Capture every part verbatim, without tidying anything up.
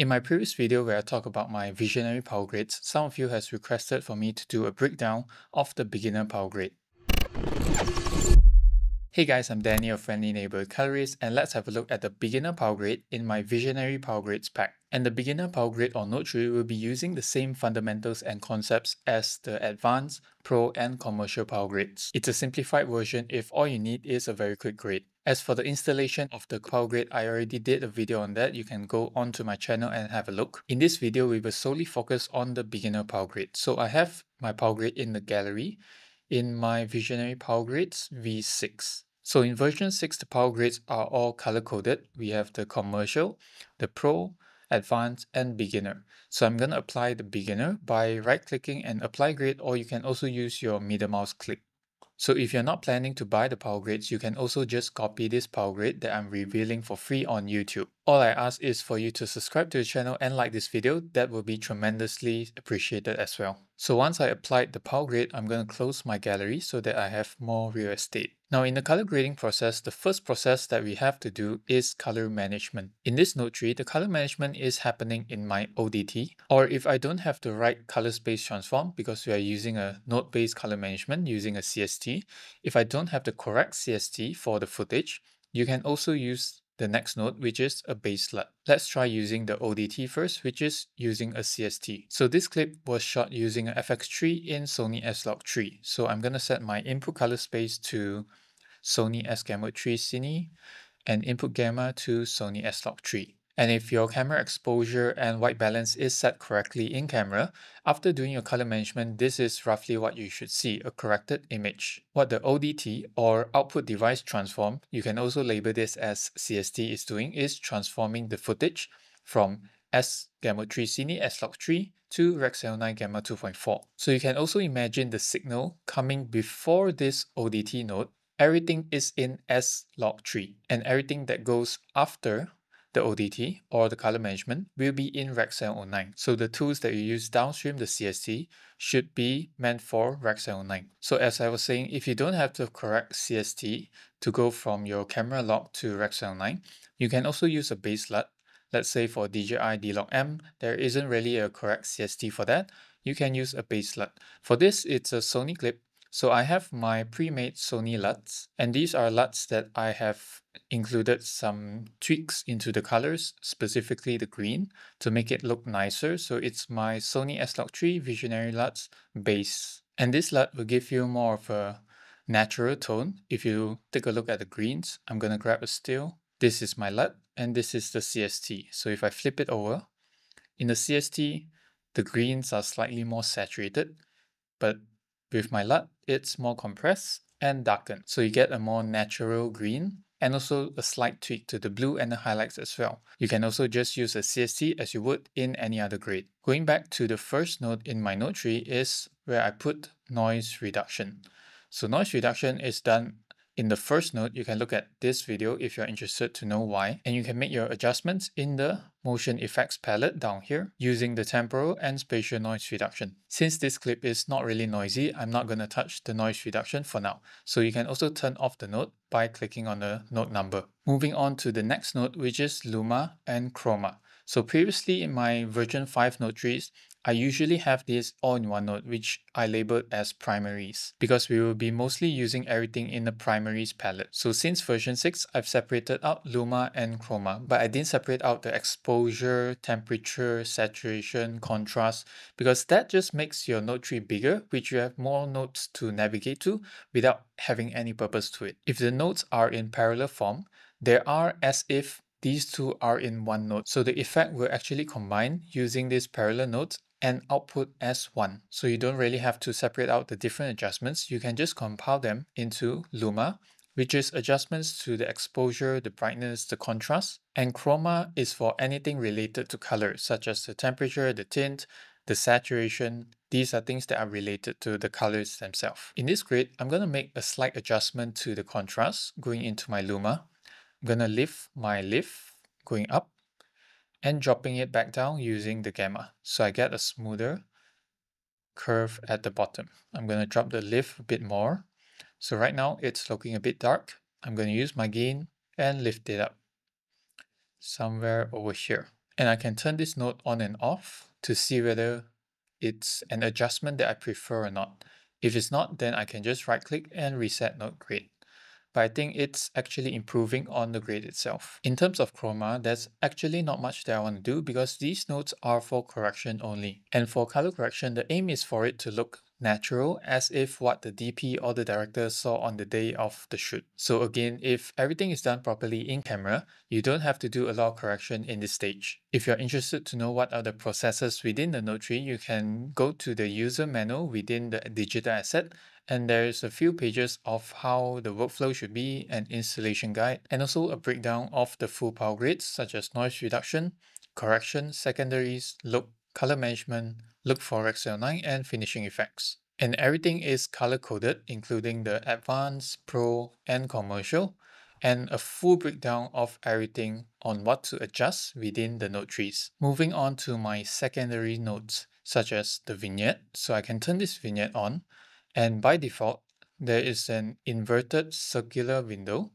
In my previous video where I talk about my Visionary Power Grades, some of you has requested for me to do a breakdown of the Beginner Power Grade. Hey guys, I'm Danny of Friendly Neighbourhood Calories, and let's have a look at the Beginner Power Grade in my Visionary Power Grades pack. And the Beginner Power Grade or Note three will be using the same fundamentals and concepts as the Advanced, Pro and Commercial Power Grades. It's a simplified version if all you need is a very quick grade. As for the installation of the Power Grade, I already did a video on that. You can go onto my channel and have a look. In this video, we will solely focus on the Beginner Power Grade. So I have my Power Grade in the gallery in my Visionary Power Grades V six. So in version six, the Power Grades are all color-coded. We have the Commercial, the Pro, Advanced and Beginner. So I'm going to apply the Beginner by right-clicking and apply grade, or you can also use your middle mouse click. So if you're not planning to buy the Power Grades, you can also just copy this Power Grade that I'm revealing for free on YouTube. All I ask is for you to subscribe to the channel and like this video. That will be tremendously appreciated as well. So once I applied the Power Grade, I'm going to close my gallery so that I have more real estate. Now in the color grading process, the first process that we have to do is color management. In this Note three, the color management is happening in my O D T, or if I don't have the right color space transform, because we are using a node-based color management using a C S T, if I don't have the correct C S T for the footage, you can also use the next node, which is a base L U T. Let's try using the O D T first, which is using a C S T. So this clip was shot using an F X three in Sony S-Log three. So I'm going to set my input color space to Sony S-Gamut three Cine and input gamma to Sony S-Log three. And if your camera exposure and white balance is set correctly in camera, after doing your color management, this is roughly what you should see, a corrected image. What the O D T or output device transform, you can also label this as C S T, is doing is transforming the footage from S-Gamut three Cine S-Log three to Rec seven oh nine Gamma two point four. So you can also imagine the signal coming before this O D T node. Everything is in S-Log three, and everything that goes after the O D T or the color management will be in Rec seven oh nine. So the tools that you use downstream the C S T should be meant for Rec seven oh nine. So as I was saying, if you don't have the correct C S T to go from your camera log to Rec seven oh nine, you can also use a base L U T. Let's say for D J I D-Log M, there isn't really a correct C S T for that. You can use a base L U T. For this, it's a Sony clip. So I have my pre-made Sony L U Ts, and these are L U Ts that I have included some tweaks into the colors, specifically the green, to make it look nicer. So it's my Sony S-Log three Visionary L U Ts base. And this L U T will give you more of a natural tone. If you take a look at the greens, I'm going to grab a still. This is my L U T, and this is the C S T. So if I flip it over, in the C S T, the greens are slightly more saturated, but with my L U T, it's more compressed and darkened. So you get a more natural green and also a slight tweak to the blue and the highlights as well. You can also just use a C S T as you would in any other grade. Going back to the first node in my Note three is where I put noise reduction. So noise reduction is done in the first node. You can look at this video if you're interested to know why. And you can make your adjustments in the motion effects palette down here using the temporal and spatial noise reduction. Since this clip is not really noisy, I'm not going to touch the noise reduction for now. So you can also turn off the node by clicking on the node number. Moving on to the next node, which is luma and chroma. So previously in my version five Note threes, I usually have these all in one node, which I labeled as primaries, because we will be mostly using everything in the primaries palette. So since version six, I've separated out luma and chroma, but I didn't separate out the exposure, temperature, saturation, contrast, because that just makes your Note three bigger, which you have more nodes to navigate to without having any purpose to it. If the nodes are in parallel form, they are as if these two are in one node. So the effect will actually combine using these parallel nodes and output as one. So you don't really have to separate out the different adjustments. You can just compile them into luma, which is adjustments to the exposure, the brightness, the contrast. And chroma is for anything related to color, such as the temperature, the tint, the saturation. These are things that are related to the colors themselves. In this grade, I'm going to make a slight adjustment to the contrast going into my luma. I'm going to lift my lift going up and dropping it back down using the gamma. So I get a smoother curve at the bottom. I'm going to drop the lift a bit more. So right now it's looking a bit dark. I'm going to use my gain and lift it up somewhere over here. And I can turn this node on and off to see whether it's an adjustment that I prefer or not. If it's not, then I can just right click and reset node grade. But I think it's actually improving on the grade itself. In terms of chroma, there's actually not much that I want to do because these nodes are for correction only. And for color correction, the aim is for it to look natural, as if what the D P or the director saw on the day of the shoot. So again, if everything is done properly in camera, you don't have to do a lot of correction in this stage. If you're interested to know what are the processes within the Note three, you can go to the user manual within the digital asset, and there's a few pages of how the workflow should be, an installation guide, and also a breakdown of the full power grades such as noise reduction, correction, secondaries, look, color management, look for Rec dot seven oh nine, and finishing effects. And everything is color coded, including the advanced, pro, and commercial, and a full breakdown of everything on what to adjust within the Note threes. Moving on to my secondary nodes, such as the vignette. So I can turn this vignette on, and by default, there is an inverted circular window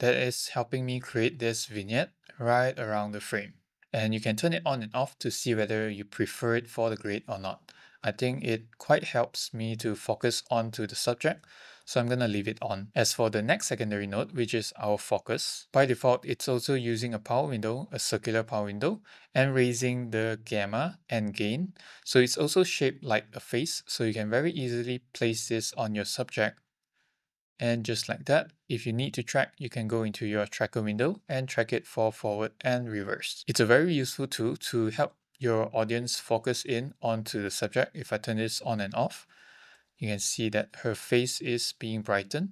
that is helping me create this vignette right around the frame. And you can turn it on and off to see whether you prefer it for the grade or not. I think it quite helps me to focus onto the subject, so I'm going to leave it on. As for the next secondary node, which is our focus, by default, it's also using a power window, a circular power window, and raising the gamma and gain. So it's also shaped like a face, so you can very easily place this on your subject. And just like that, if you need to track, you can go into your tracker window and track it for forward and reverse. It's a very useful tool to help your audience focus in onto the subject. If I turn this on and off, you can see that her face is being brightened.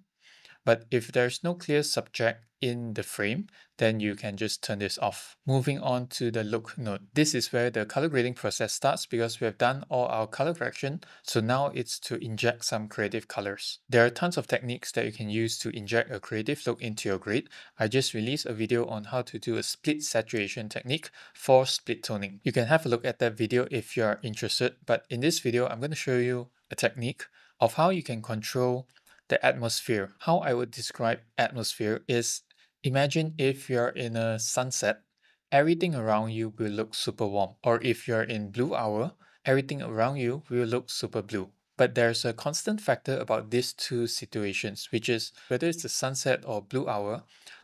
But if there's no clear subject in the frame, then you can just turn this off. Moving on to the look node. This is where the color grading process starts because we have done all our color correction, so now it's to inject some creative colors. There are tons of techniques that you can use to inject a creative look into your grade. I just released a video on how to do a split saturation technique for split toning. You can have a look at that video if you are interested, but in this video, I'm going to show you a technique of how you can control the atmosphere. How I would describe atmosphere is, imagine if you're in a sunset, everything around you will look super warm. Or if you're in blue hour, everything around you will look super blue. But there's a constant factor about these two situations, which is whether it's the sunset or blue hour,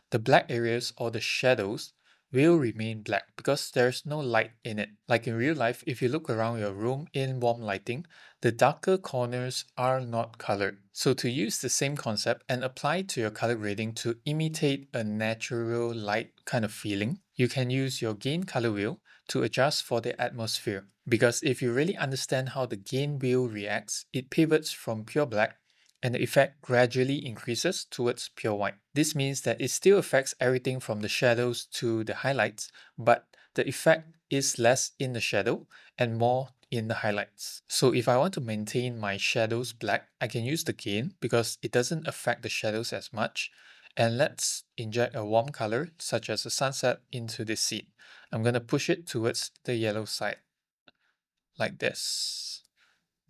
the black areas or the shadows will remain black because there's no light in it. Like in real life, if you look around your room in warm lighting, the darker corners are not colored. So to use the same concept and apply to your color grading to imitate a natural light kind of feeling, you can use your gain color wheel to adjust for the atmosphere. Because if you really understand how the gain wheel reacts, it pivots from pure black and the effect gradually increases towards pure white. This means that it still affects everything from the shadows to the highlights, but the effect is less in the shadow and more in the highlights. So if I want to maintain my shadows black, I can use the gain because it doesn't affect the shadows as much. And let's inject a warm color, such as a sunset, into this scene. I'm going to push it towards the yellow side, like this.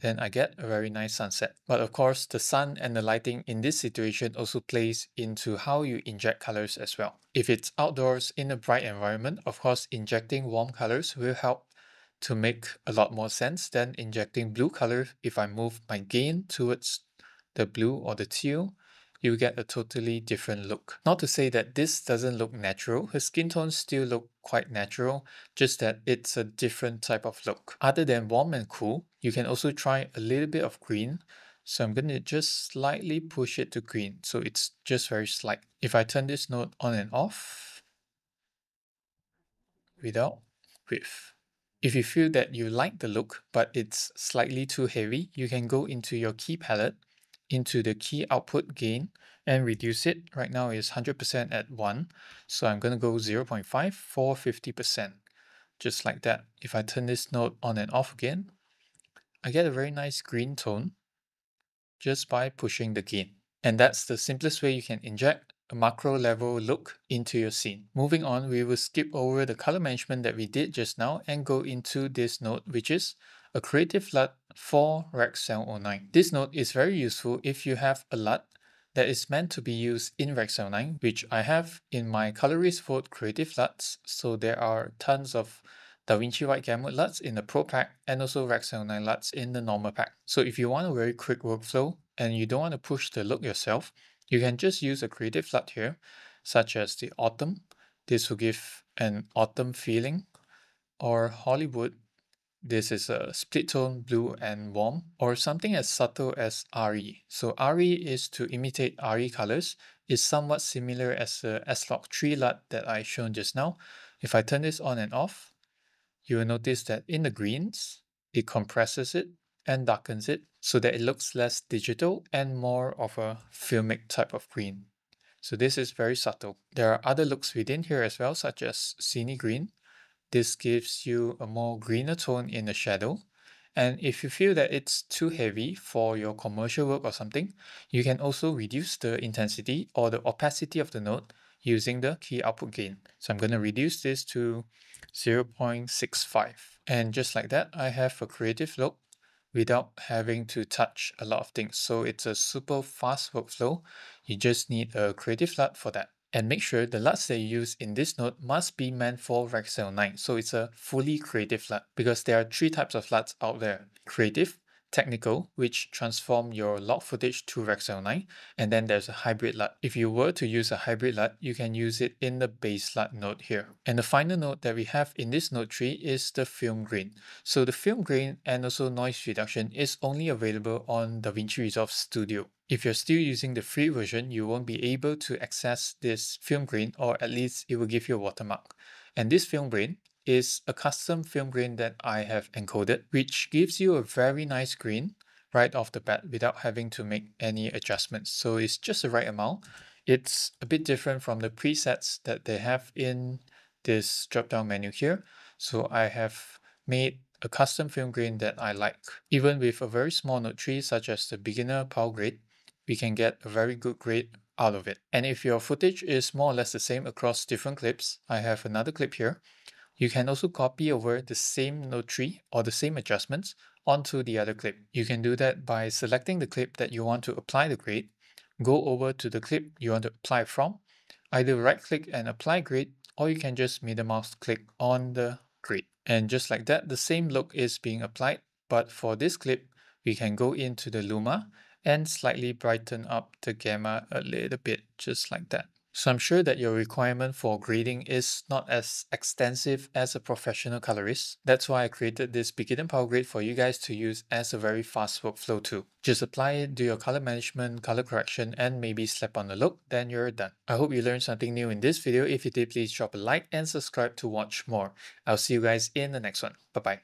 Then I get a very nice sunset. But of course, the sun and the lighting in this situation also plays into how you inject colors as well. If it's outdoors in a bright environment, of course, injecting warm colors will help to make a lot more sense than injecting blue color. If I move my gain towards the blue or the teal, you get a totally different look. Not to say that this doesn't look natural, her skin tones still look quite natural, just that it's a different type of look. Other than warm and cool, you can also try a little bit of green. So I'm gonna just slightly push it to green, so it's just very slight. If I turn this node on and off, without, with. If you feel that you like the look, but it's slightly too heavy, you can go into your key palette, into the key output gain and reduce it. Right now is one hundred percent at one. So I'm going to go zero point five for fifty percent, just like that. If I turn this node on and off again, I get a very nice green tone just by pushing the gain. And that's the simplest way you can inject a macro level look into your scene. Moving on, we will skip over the color management that we did just now and go into this node, which is a creative L U T for Rec seven oh nine. This node is very useful if you have a L U T that is meant to be used in Rec seven oh nine, which I have in my Calories for Creative L U Ts. So there are tons of DaVinci White Gamut L U Ts in the Pro Pack and also Rec seven oh nine L U Ts in the normal pack. So if you want a very quick workflow and you don't want to push the look yourself, you can just use a creative L U T here, such as the Autumn. This will give an autumn feeling. Or Hollywood. This is a split tone, blue and warm. Or something as subtle as ARRI. So ARRI is to imitate ARRI colors. It's somewhat similar as the S-Log three L U T that I shown just now. If I turn this on and off, you will notice that in the greens, it compresses it and darkens it so that it looks less digital and more of a filmic type of green. So this is very subtle. There are other looks within here as well, such as Cine Green. This gives you a more greener tone in the shadow. And if you feel that it's too heavy for your commercial work or something, you can also reduce the intensity or the opacity of the note using the key output gain. So I'm going to reduce this to zero point six five. And just like that, I have a creative look without having to touch a lot of things. So it's a super fast workflow. You just need a creative L U T for that. And make sure the L U Ts that you use in this note must be meant for Rec seven oh nine. So it's a fully creative L U T, because there are three types of L U Ts out there: creative, technical, which transform your log footage to Rec seven oh nine, and then there's a hybrid L U T. If you were to use a hybrid L U T, you can use it in the base L U T node here. And the final node that we have in this Note three is the film grain. So the film grain and also noise reduction is only available on DaVinci Resolve Studio. If you're still using the free version, you won't be able to access this film grain, or at least it will give you a watermark. And this film grain is a custom film grain that I have encoded, which gives you a very nice grain right off the bat without having to make any adjustments. So it's just the right amount. It's a bit different from the presets that they have in this drop-down menu here. So I have made a custom film grain that I like. Even with a very small Note three, such as the beginner power grade, we can get a very good grade out of it. And if your footage is more or less the same across different clips, I have another clip here. You can also copy over the same Note three or the same adjustments onto the other clip. You can do that by selecting the clip that you want to apply the grade, go over to the clip you want to apply from, either right-click and apply grade, or you can just middle mouse click on the grade. And just like that, the same look is being applied, but for this clip, we can go into the luma and slightly brighten up the gamma a little bit, just like that. So I'm sure that your requirement for grading is not as extensive as a professional colorist. That's why I created this beginner power grade for you guys to use as a very fast workflow tool. Just apply it, do your color management, color correction, and maybe slap on the look, then you're done. I hope you learned something new in this video. If you did, please drop a like and subscribe to watch more. I'll see you guys in the next one. Bye-bye.